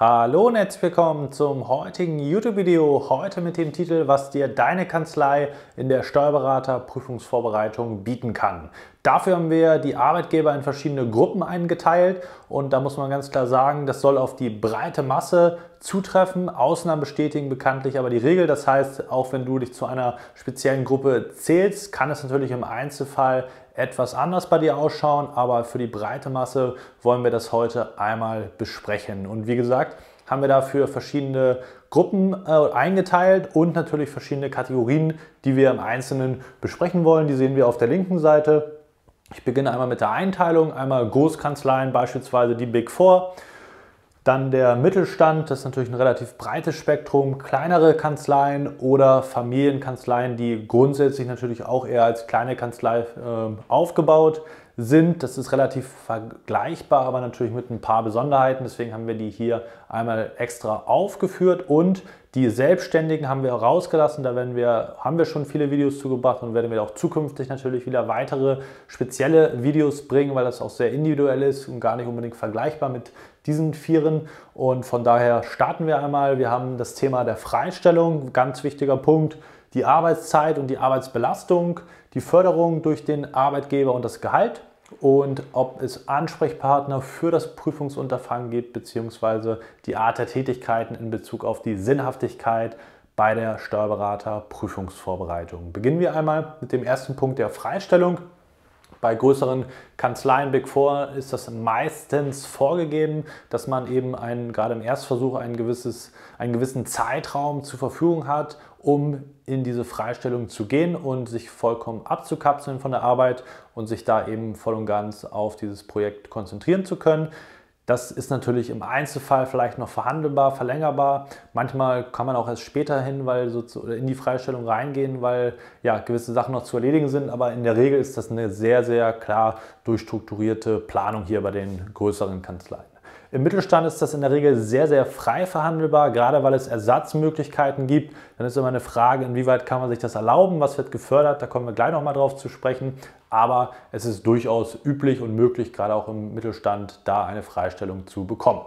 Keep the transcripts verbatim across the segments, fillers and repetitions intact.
Hallo und herzlich willkommen zum heutigen YouTube-Video, heute mit dem Titel, was dir deine Kanzlei in der Steuerberaterprüfungsvorbereitung bieten kann. Dafür haben wir die Arbeitgeber in verschiedene Gruppen eingeteilt und da muss man ganz klar sagen, das soll auf die breite Masse zutreffen. Ausnahmen bestätigen bekanntlich aber die Regel. Das heißt, auch wenn du dich zu einer speziellen Gruppe zählst, kann es natürlich im Einzelfall etwas anders bei dir ausschauen, aber für die breite Masse wollen wir das heute einmal besprechen. Und wie gesagt, haben wir dafür verschiedene Gruppen äh, eingeteilt und natürlich verschiedene Kategorien, die wir im Einzelnen besprechen wollen. Die sehen wir auf der linken Seite. Ich beginne einmal mit der Einteilung, einmal Großkanzleien, beispielsweise die Big Four, dann der Mittelstand, das ist natürlich ein relativ breites Spektrum, kleinere Kanzleien oder Familienkanzleien, die grundsätzlich natürlich auch eher als kleine Kanzlei äh, aufgebaut sind. Das ist relativ vergleichbar, aber natürlich mit ein paar Besonderheiten, deswegen haben wir die hier einmal extra aufgeführt und die Selbstständigen haben wir auch rausgelassen, da werden wir, haben wir schon viele Videos zugebracht und werden wir auch zukünftig natürlich wieder weitere spezielle Videos bringen, weil das auch sehr individuell ist und gar nicht unbedingt vergleichbar mit diesen Vieren. Und von daher starten wir einmal. Wir haben das Thema der Freistellung, ganz wichtiger Punkt, die Arbeitszeit und die Arbeitsbelastung, die Förderung durch den Arbeitgeber und das Gehalt. Und ob es Ansprechpartner für das Prüfungsunterfangen gibt, beziehungsweise die Art der Tätigkeiten in Bezug auf die Sinnhaftigkeit bei der Steuerberaterprüfungsvorbereitung. Beginnen wir einmal mit dem ersten Punkt der Freistellung. Bei größeren Kanzleien, Big Four, ist das meistens vorgegeben, dass man eben einen, gerade im Erstversuch ein gewisses, einen gewissen Zeitraum zur Verfügung hat, um in diese Freistellung zu gehen und sich vollkommen abzukapseln von der Arbeit und sich da eben voll und ganz auf dieses Projekt konzentrieren zu können. Das ist natürlich im Einzelfall vielleicht noch verhandelbar, verlängerbar. Manchmal kann man auch erst später hin, weil so zu, oder in die Freistellung reingehen, weil ja gewisse Sachen noch zu erledigen sind. Aber in der Regel ist das eine sehr, sehr klar durchstrukturierte Planung hier bei den größeren Kanzleien. Im Mittelstand ist das in der Regel sehr, sehr frei verhandelbar, gerade weil es Ersatzmöglichkeiten gibt. Dann ist immer eine Frage, inwieweit kann man sich das erlauben, was wird gefördert, da kommen wir gleich nochmal drauf zu sprechen. Aber es ist durchaus üblich und möglich, gerade auch im Mittelstand, da eine Freistellung zu bekommen.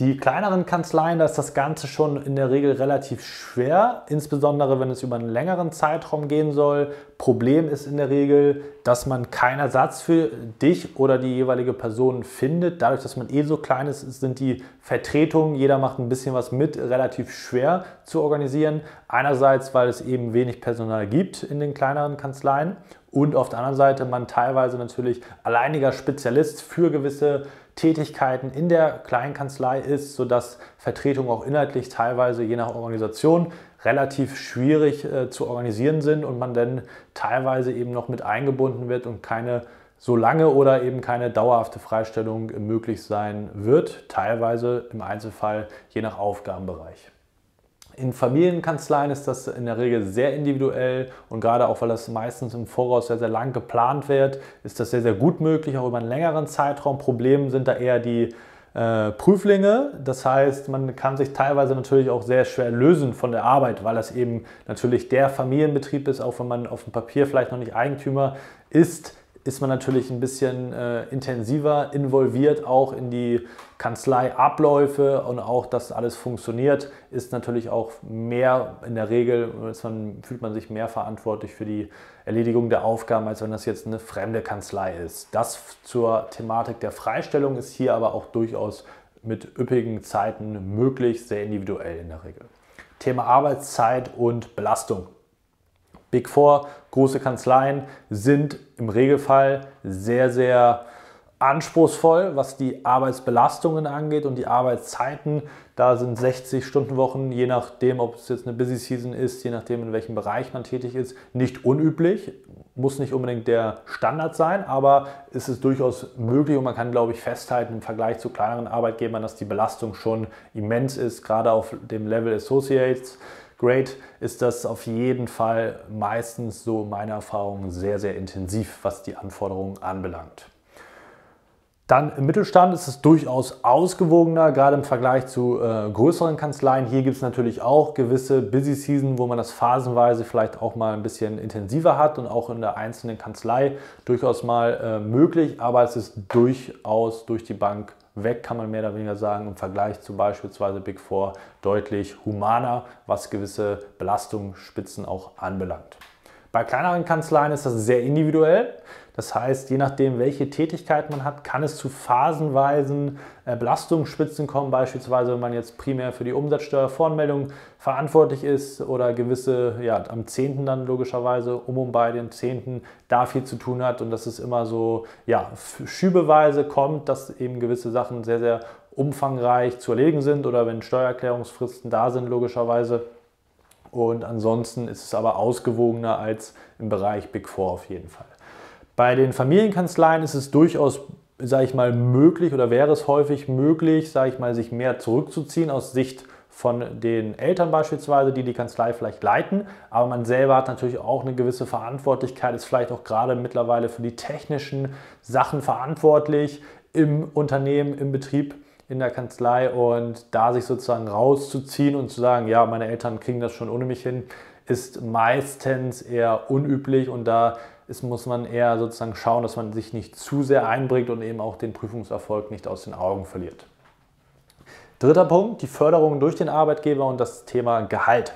Die kleineren Kanzleien, da ist das Ganze schon in der Regel relativ schwer, insbesondere wenn es über einen längeren Zeitraum gehen soll. Problem ist in der Regel, dass man keinen Ersatz für dich oder die jeweilige Person findet. Dadurch, dass man eh so klein ist, sind die Vertretungen, jeder macht ein bisschen was mit, relativ schwer zu organisieren. Einerseits, weil es eben wenig Personal gibt in den kleineren Kanzleien und auf der anderen Seite man teilweise natürlich alleiniger Spezialist für gewisse Tätigkeiten in der Kleinkanzlei ist, sodass Vertretungen auch inhaltlich teilweise je nach Organisation relativ schwierig äh, zu organisieren sind und man dann teilweise eben noch mit eingebunden wird und keine so lange oder eben keine dauerhafte Freistellung möglich sein wird, teilweise im Einzelfall je nach Aufgabenbereich. In Familienkanzleien ist das in der Regel sehr individuell und gerade auch, weil das meistens im Voraus sehr, sehr lang geplant wird, ist das sehr, sehr gut möglich, auch über einen längeren Zeitraum. Probleme sind da eher die äh, Prüflinge. Das heißt, man kann sich teilweise natürlich auch sehr schwer lösen von der Arbeit, weil das eben natürlich der Familienbetrieb ist, auch wenn man auf dem Papier vielleicht noch nicht Eigentümer ist, ist man natürlich ein bisschen äh, intensiver involviert, auch in die Kanzleiabläufe und auch, dass alles funktioniert, ist natürlich auch mehr in der Regel, ist man, fühlt man sich mehr verantwortlich für die Erledigung der Aufgaben, als wenn das jetzt eine fremde Kanzlei ist. Das zur Thematik der Freistellung ist hier aber auch durchaus mit üppigen Zeiten möglich, sehr individuell in der Regel. Thema Arbeitszeit und Belastung. Big Four, große Kanzleien sind im Regelfall sehr, sehr anspruchsvoll, was die Arbeitsbelastungen angeht und die Arbeitszeiten. Da sind sechzig-Stunden-Wochen, je nachdem, ob es jetzt eine Busy Season ist, je nachdem, in welchem Bereich man tätig ist, nicht unüblich. Muss nicht unbedingt der Standard sein, aber es ist durchaus möglich und man kann, glaube ich, festhalten im Vergleich zu kleineren Arbeitgebern, dass die Belastung schon immens ist, gerade auf dem Level Associates. Great ist das auf jeden Fall meistens, so meiner Erfahrung, sehr, sehr intensiv, was die Anforderungen anbelangt. Dann im Mittelstand ist es durchaus ausgewogener, gerade im Vergleich zu äh, größeren Kanzleien. Hier gibt es natürlich auch gewisse Busy Season, wo man das phasenweise vielleicht auch mal ein bisschen intensiver hat und auch in der einzelnen Kanzlei durchaus mal äh, möglich. Aber es ist durchaus durch die Bank weg, kann man mehr oder weniger sagen, im Vergleich zu beispielsweise Big Four deutlich humaner, was gewisse Belastungsspitzen auch anbelangt. Bei kleineren Kanzleien ist das sehr individuell. Das heißt, je nachdem, welche Tätigkeit man hat, kann es zu phasenweisen Belastungsspitzen kommen. Beispielsweise, wenn man jetzt primär für die Umsatzsteuervoranmeldung verantwortlich ist oder gewisse, ja, am zehnten dann logischerweise, um und bei den zehnten da viel zu tun hat und dass es immer so, ja, schübeweise kommt, dass eben gewisse Sachen sehr, sehr umfangreich zu erledigen sind oder wenn Steuererklärungsfristen da sind, logischerweise. Und ansonsten ist es aber ausgewogener als im Bereich Big Four auf jeden Fall. Bei den Familienkanzleien ist es durchaus, sage ich mal, möglich oder wäre es häufig möglich, sage ich mal, sich mehr zurückzuziehen aus Sicht von den Eltern beispielsweise, die die Kanzlei vielleicht leiten. Aber man selber hat natürlich auch eine gewisse Verantwortlichkeit, ist vielleicht auch gerade mittlerweile für die technischen Sachen verantwortlich im Unternehmen, im Betrieb, in der Kanzlei. Und da sich sozusagen rauszuziehen und zu sagen, ja, meine Eltern kriegen das schon ohne mich hin, ist meistens eher unüblich und da ist, muss man eher sozusagen schauen, dass man sich nicht zu sehr einbringt und eben auch den Prüfungserfolg nicht aus den Augen verliert. Dritter Punkt, die Förderung durch den Arbeitgeber und das Thema Gehalt.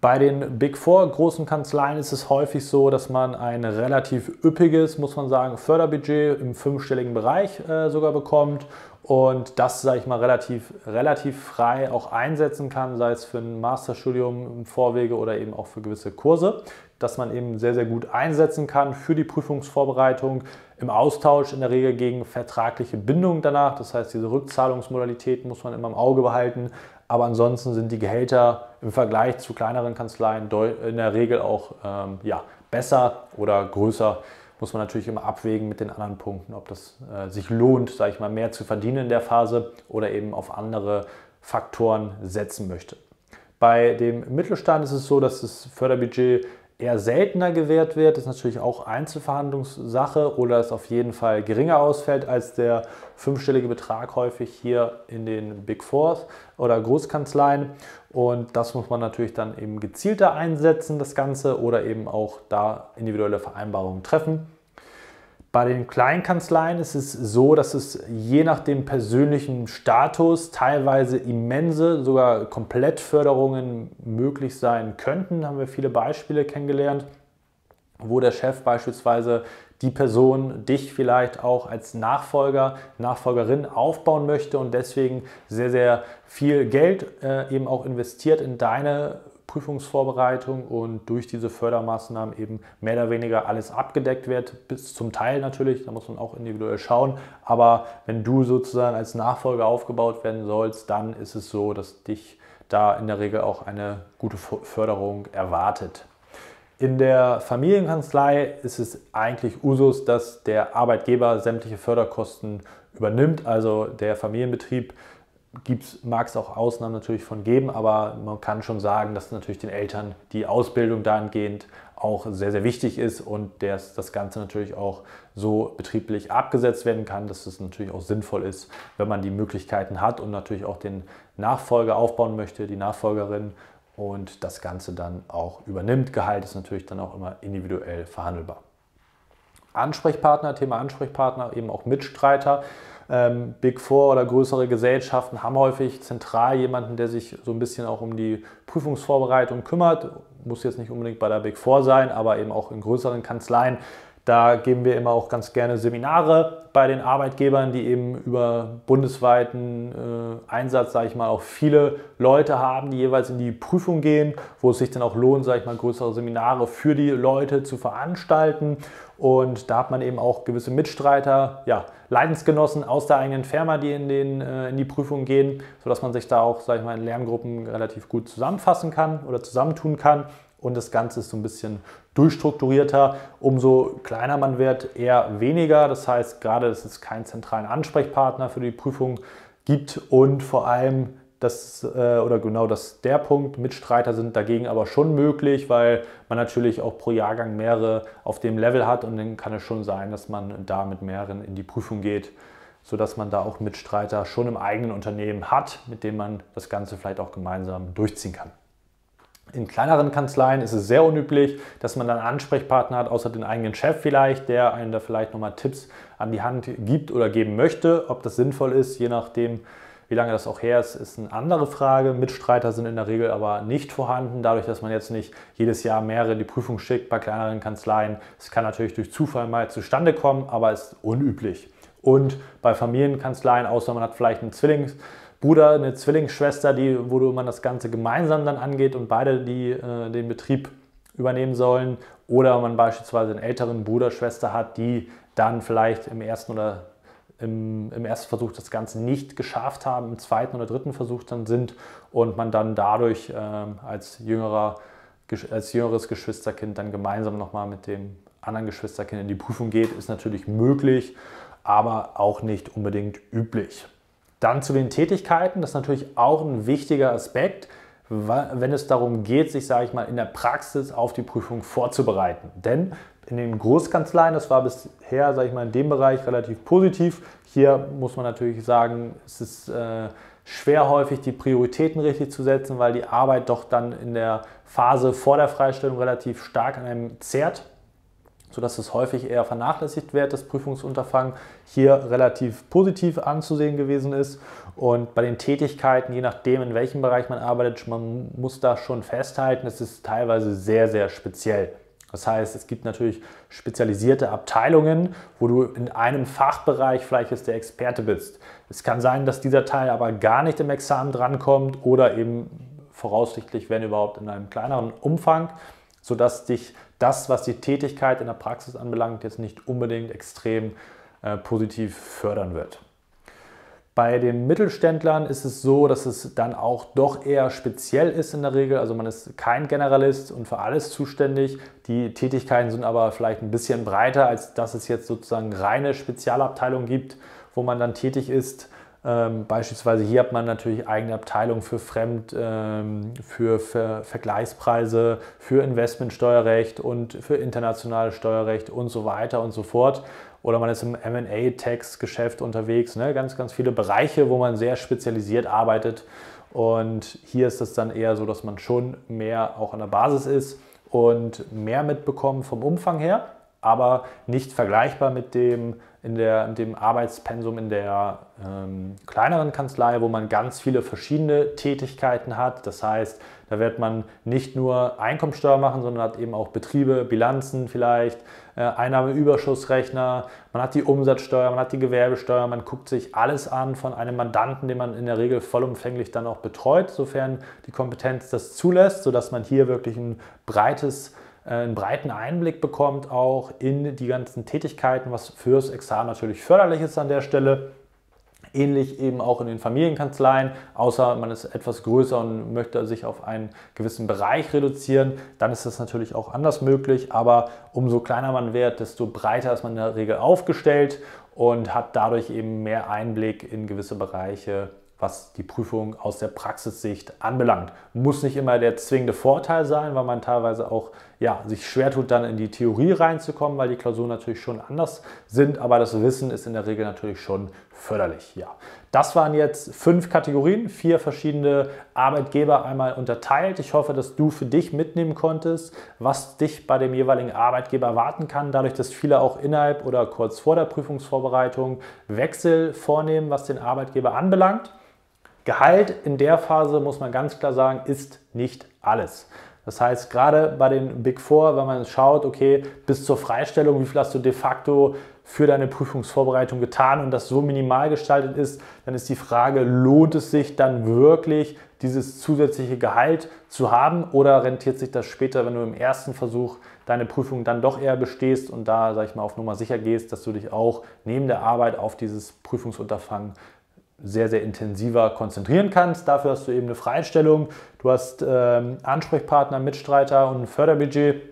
Bei den Big Four großen Kanzleien ist es häufig so, dass man ein relativ üppiges, muss man sagen, Förderbudget im fünfstelligen Bereich äh, sogar bekommt und das, sage ich mal, relativ, relativ frei auch einsetzen kann, sei es für ein Masterstudium im Vorwege oder eben auch für gewisse Kurse, dass man eben sehr, sehr gut einsetzen kann für die Prüfungsvorbereitung, im Austausch in der Regel gegen vertragliche Bindung danach. Das heißt, diese Rückzahlungsmodalitäten muss man immer im Auge behalten. Aber ansonsten sind die Gehälter im Vergleich zu kleineren Kanzleien in der Regel auch ähm, ja, besser oder größer. Muss man natürlich immer abwägen mit den anderen Punkten, ob das äh, sich lohnt, sage ich mal, mehr zu verdienen in der Phase oder eben auf andere Faktoren setzen möchte. Bei dem Mittelstand ist es so, dass das Förderbudget eher seltener gewährt wird, ist natürlich auch Einzelverhandlungssache oder es auf jeden Fall geringer ausfällt als der fünfstellige Betrag häufig hier in den Big Four oder Großkanzleien und das muss man natürlich dann eben gezielter einsetzen, das Ganze, oder eben auch da individuelle Vereinbarungen treffen. Bei den Kleinkanzleien ist es so, dass es je nach dem persönlichen Status teilweise immense, sogar Komplettförderungen möglich sein könnten. Da haben wir viele Beispiele kennengelernt, wo der Chef beispielsweise die Person, dich vielleicht auch als Nachfolger, Nachfolgerin aufbauen möchte und deswegen sehr, sehr viel Geld äh, eben auch investiert in deine Prüfungsvorbereitung und durch diese Fördermaßnahmen eben mehr oder weniger alles abgedeckt wird, bis zum Teil natürlich, da muss man auch individuell schauen, aber wenn du sozusagen als Nachfolger aufgebaut werden sollst, dann ist es so, dass dich da in der Regel auch eine gute Förderung erwartet. In der Familienkanzlei ist es eigentlich Usus, dass der Arbeitgeber sämtliche Förderkosten übernimmt, also der Familienbetrieb. Mag es auch Ausnahmen natürlich von geben, aber man kann schon sagen, dass natürlich den Eltern die Ausbildung dahingehend auch sehr, sehr wichtig ist und dass das Ganze natürlich auch so betrieblich abgesetzt werden kann, dass es natürlich auch sinnvoll ist, wenn man die Möglichkeiten hat und natürlich auch den Nachfolger aufbauen möchte, die Nachfolgerin und das Ganze dann auch übernimmt. Gehalt ist natürlich dann auch immer individuell verhandelbar. Ansprechpartner, Thema Ansprechpartner, eben auch Mitstreiter. Ähm, Big Four oder größere Gesellschaften haben häufig zentral jemanden, der sich so ein bisschen auch um die Prüfungsvorbereitung kümmert. Muss jetzt nicht unbedingt bei der Big Four sein, aber eben auch in größeren Kanzleien. Da geben wir immer auch ganz gerne Seminare bei den Arbeitgebern, die eben über bundesweiten äh, Einsatz, sage ich mal, auch viele Leute haben, die jeweils in die Prüfung gehen, wo es sich dann auch lohnt, sage ich mal, größere Seminare für die Leute zu veranstalten. Und da hat man eben auch gewisse Mitstreiter, ja, Leidensgenossen aus der eigenen Firma, die in, den, äh, in die Prüfung gehen, sodass man sich da auch, sage ich mal, in Lerngruppen relativ gut zusammenfassen kann oder zusammentun kann. Und das Ganze ist so ein bisschen durchstrukturierter. Umso kleiner man wird, eher weniger. Das heißt, gerade dass es keinen zentralen Ansprechpartner für die Prüfung gibt und vor allem, das, äh, oder genau das der Punkt. Mitstreiter sind dagegen aber schon möglich, weil man natürlich auch pro Jahrgang mehrere auf dem Level hat und dann kann es schon sein, dass man da mit mehreren in die Prüfung geht, sodass man da auch Mitstreiter schon im eigenen Unternehmen hat, mit dem man das Ganze vielleicht auch gemeinsam durchziehen kann. In kleineren Kanzleien ist es sehr unüblich, dass man dann Ansprechpartner hat, außer den eigenen Chef vielleicht, der einem da vielleicht nochmal Tipps an die Hand gibt oder geben möchte. Ob das sinnvoll ist, je nachdem, wie lange das auch her ist, ist eine andere Frage. Mitstreiter sind in der Regel aber nicht vorhanden, dadurch, dass man jetzt nicht jedes Jahr mehrere in die Prüfung schickt bei kleineren Kanzleien. Es kann natürlich durch Zufall mal zustande kommen, aber ist unüblich. Und bei Familienkanzleien, außer man hat vielleicht einen Zwillings Bruder, eine Zwillingsschwester, die, wo man das Ganze gemeinsam dann angeht und beide die, äh, den Betrieb übernehmen sollen. Oder man beispielsweise einen älteren Bruder, Schwester hat, die dann vielleicht im ersten oder im, im ersten Versuch das Ganze nicht geschafft haben, im zweiten oder dritten Versuch dann sind und man dann dadurch äh, als, jüngerer, als jüngeres Geschwisterkind dann gemeinsam nochmal mit dem anderen Geschwisterkind in die Prüfung geht, ist natürlich möglich, aber auch nicht unbedingt üblich. Dann zu den Tätigkeiten, das ist natürlich auch ein wichtiger Aspekt, wenn es darum geht, sich, sage ich mal, in der Praxis auf die Prüfung vorzubereiten. Denn in den Großkanzleien, das war bisher, sage ich mal, in dem Bereich relativ positiv. Hier muss man natürlich sagen, es ist äh, schwer häufig die Prioritäten richtig zu setzen, weil die Arbeit doch dann in der Phase vor der Freistellung relativ stark an einem zehrt, sodass es häufig eher vernachlässigt wird, das Prüfungsunterfangen hier relativ positiv anzusehen gewesen ist. Und bei den Tätigkeiten, je nachdem, in welchem Bereich man arbeitet, man muss da schon festhalten, es ist teilweise sehr, sehr speziell. Das heißt, es gibt natürlich spezialisierte Abteilungen, wo du in einem Fachbereich vielleicht jetzt der Experte bist. Es kann sein, dass dieser Teil aber gar nicht im Examen drankommt oder eben voraussichtlich, wenn überhaupt, in einem kleineren Umfang, sodass dich das, was die Tätigkeit in der Praxis anbelangt, jetzt nicht unbedingt extrem äh, positiv fördern wird. Bei den Mittelständlern ist es so, dass es dann auch doch eher speziell ist in der Regel. Also man ist kein Generalist und für alles zuständig. Die Tätigkeiten sind aber vielleicht ein bisschen breiter, als dass es jetzt sozusagen reine Spezialabteilungen gibt, wo man dann tätig ist. Ähm, beispielsweise hier hat man natürlich eigene Abteilungen für Fremd, ähm, für, für Vergleichspreise, für Investmentsteuerrecht und für internationales Steuerrecht und so weiter und so fort. Oder man ist im M und A-Tax-Geschäft unterwegs, ne? Ganz, ganz viele Bereiche, wo man sehr spezialisiert arbeitet. Und hier ist es dann eher so, dass man schon mehr auch an der Basis ist und mehr mitbekommt vom Umfang her, aber nicht vergleichbar mit dem, in der, dem Arbeitspensum in der ähm, kleineren Kanzlei, wo man ganz viele verschiedene Tätigkeiten hat. Das heißt, da wird man nicht nur Einkommensteuer machen, sondern hat eben auch Betriebe, Bilanzen vielleicht, äh, Einnahmeüberschussrechner, man hat die Umsatzsteuer, man hat die Gewerbesteuer, man guckt sich alles an von einem Mandanten, den man in der Regel vollumfänglich dann auch betreut, sofern die Kompetenz das zulässt, sodass man hier wirklich ein breites einen breiten Einblick bekommt auch in die ganzen Tätigkeiten, was fürs Examen natürlich förderlich ist an der Stelle. Ähnlich eben auch in den Familienkanzleien, außer man ist etwas größer und möchte sich auf einen gewissen Bereich reduzieren, dann ist das natürlich auch anders möglich, aber umso kleiner man wird, desto breiter ist man in der Regel aufgestellt und hat dadurch eben mehr Einblick in gewisse Bereiche, was die Prüfung aus der Praxissicht anbelangt. Muss nicht immer der zwingende Vorteil sein, weil man teilweise auch ja, sich schwer tut, dann in die Theorie reinzukommen, weil die Klausuren natürlich schon anders sind, aber das Wissen ist in der Regel natürlich schon förderlich. Ja. Das waren jetzt fünf Kategorien, vier verschiedene Arbeitgeber einmal unterteilt. Ich hoffe, dass du für dich mitnehmen konntest, was dich bei dem jeweiligen Arbeitgeber erwarten kann, dadurch, dass viele auch innerhalb oder kurz vor der Prüfungsvorbereitung Wechsel vornehmen, was den Arbeitgeber anbelangt. Gehalt in der Phase, muss man ganz klar sagen, ist nicht alles. Das heißt, gerade bei den Big Four, wenn man schaut, okay, bis zur Freistellung, wie viel hast du de facto für deine Prüfungsvorbereitung getan und das so minimal gestaltet ist, dann ist die Frage, lohnt es sich dann wirklich, dieses zusätzliche Gehalt zu haben oder rentiert sich das später, wenn du im ersten Versuch deine Prüfung dann doch eher bestehst und da, sag ich mal, auf Nummer sicher gehst, dass du dich auch neben der Arbeit auf dieses Prüfungsunterfangen sehr, sehr intensiver konzentrieren kannst. Dafür hast du eben eine Freistellung, du hast ähm, Ansprechpartner, Mitstreiter und ein Förderbudget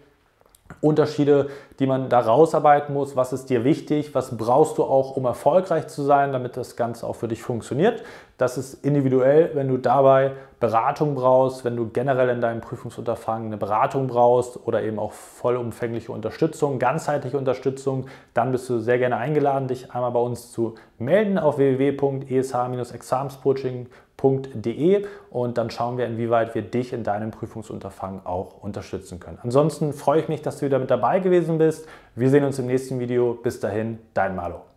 Unterschiede, die man da rausarbeiten muss. Was ist dir wichtig? Was brauchst du auch, um erfolgreich zu sein, damit das Ganze auch für dich funktioniert? Das ist individuell, wenn du dabei Beratung brauchst, wenn du generell in deinem Prüfungsunterfangen eine Beratung brauchst oder eben auch vollumfängliche Unterstützung, ganzheitliche Unterstützung, dann bist du sehr gerne eingeladen, dich einmal bei uns zu melden auf w w w punkt e s h Bindestrich examenscoaching punkt d e und dann schauen wir, inwieweit wir dich in deinem Prüfungsunterfangen auch unterstützen können. Ansonsten freue ich mich, dass du wieder mit dabei gewesen bist. Wir sehen uns im nächsten Video. Bis dahin, dein Marlo.